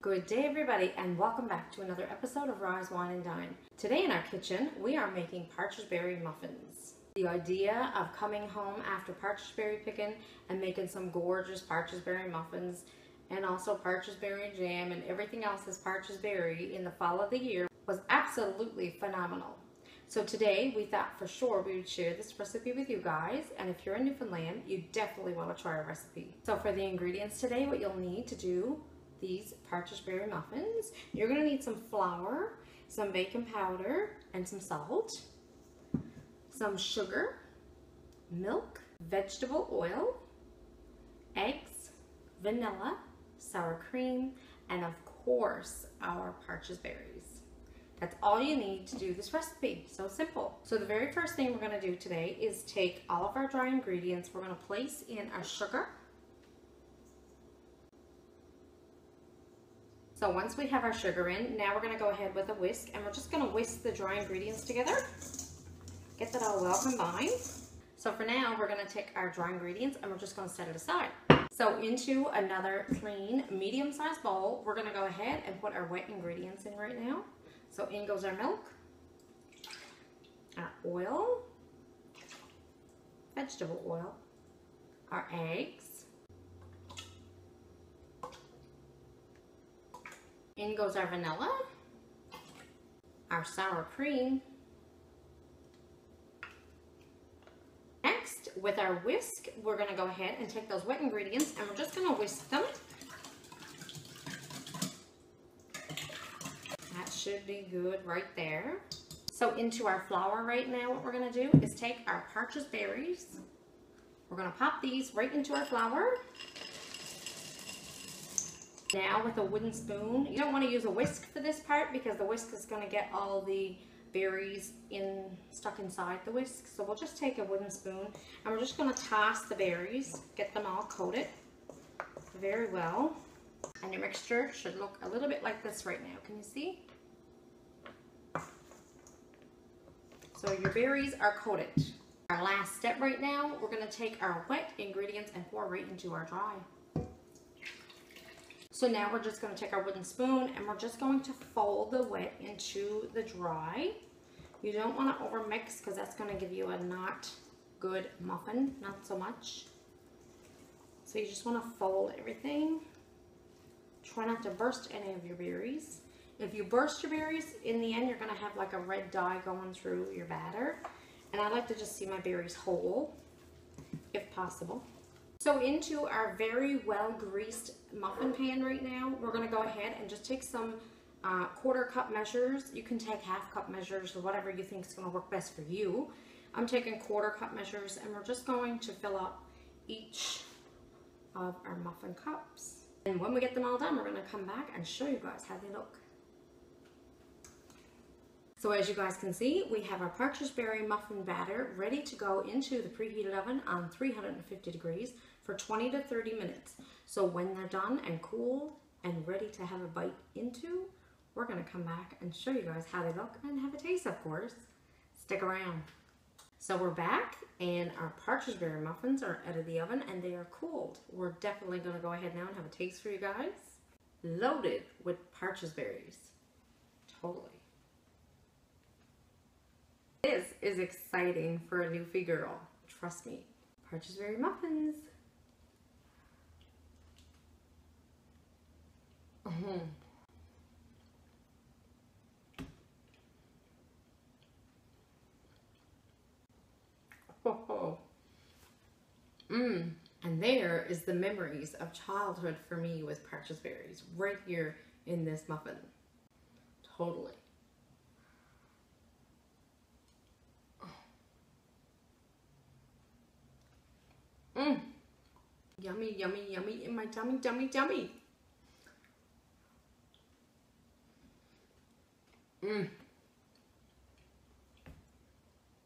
Good day everybody, and welcome back to another episode of Rise Wine and Dine. Today in our kitchen we are making partridgeberry muffins. The idea of coming home after partridgeberry picking and making some gorgeous partridgeberry muffins and also partridgeberry jam and everything else that's partridgeberry in the fall of the year was absolutely phenomenal. So today we thought for sure we would share this recipe with you guys, and if you're in Newfoundland you definitely want to try our recipe. So for the ingredients today, what you'll need to do these partridgeberry muffins, you're going to need some flour, some baking powder, and some salt, some sugar, milk, vegetable oil, eggs, vanilla, sour cream, and of course our partridgeberries. That's all you need to do this recipe. So simple. So the very first thing we're going to do today is take all of our dry ingredients. We're going to place in our sugar. So once we have our sugar in, now we're going to go ahead with a whisk and we're just going to whisk the dry ingredients together. Get that all well combined. So for now, we're going to take our dry ingredients and we're just going to set it aside. So into another clean, medium-sized bowl, we're going to go ahead and put our wet ingredients in right now. So in goes our milk, our oil, vegetable oil, our eggs. In goes our vanilla, our sour cream. Next, with our whisk, we're going to go ahead and take those wet ingredients and we're just going to whisk them. That should be good right there. So into our flour right now, what we're going to do is take our partridgeberries. We're going to pop these right into our flour. Now with a wooden spoon, you don't want to use a whisk for this part because the whisk is going to get all the berries stuck inside the whisk. So we'll just take a wooden spoon and we're just going to toss the berries, get them all coated very well. And your mixture should look a little bit like this right now. Can you see? So your berries are coated. Our last step right now, we're going to take our wet ingredients and pour right into our dry. So now we're just going to take our wooden spoon and we're just going to fold the wet into the dry. You don't want to overmix because that's going to give you a not good muffin, not so much. So you just want to fold everything. Try not to burst any of your berries. If you burst your berries, in the end you're going to have like a red dye going through your batter. And I like to just see my berries whole, if possible. So into our very well greased muffin pan right now, we're going to go ahead and just take some quarter-cup measures. You can take half-cup measures or whatever you think is going to work best for you. I'm taking quarter-cup measures and we're just going to fill up each of our muffin cups. And when we get them all done, we're going to come back and show you guys how they look. So as you guys can see, we have our partridgeberry muffin batter ready to go into the preheated oven on 350 degrees for 20 to 30 minutes. So when they're done and cooled and ready to have a bite into, we're going to come back and show you guys how they look and have a taste, of course. Stick around. So we're back and our partridgeberry muffins are out of the oven and they are cooled. We're definitely going to go ahead now and have a taste for you guys. Loaded with partridgeberries. Totally. This is exciting for a Newfie girl, trust me. Partridgeberry muffins. And there is the memories of childhood for me with partridgeberries right here in this muffin. Totally. Yummy, yummy, yummy in my tummy, tummy, tummy.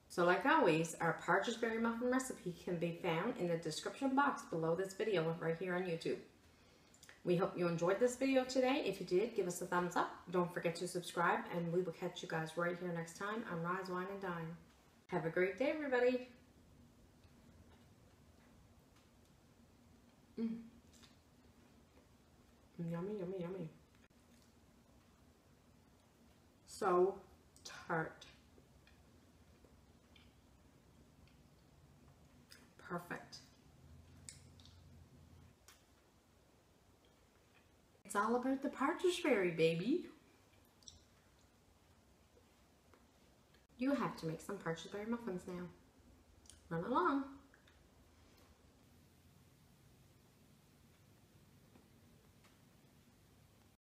So like always, our partridgeberry muffin recipe can be found in the description box below this video right here on YouTube. We hope you enjoyed this video today. If you did, give us a thumbs up. Don't forget to subscribe, and we will catch you guys right here next time on Rise, Wine, and Dine. Have a great day, everybody. Yummy, yummy, yummy. so tart. Perfect. It's all about the partridgeberry, baby. You have to make some partridgeberry muffins now. Run along.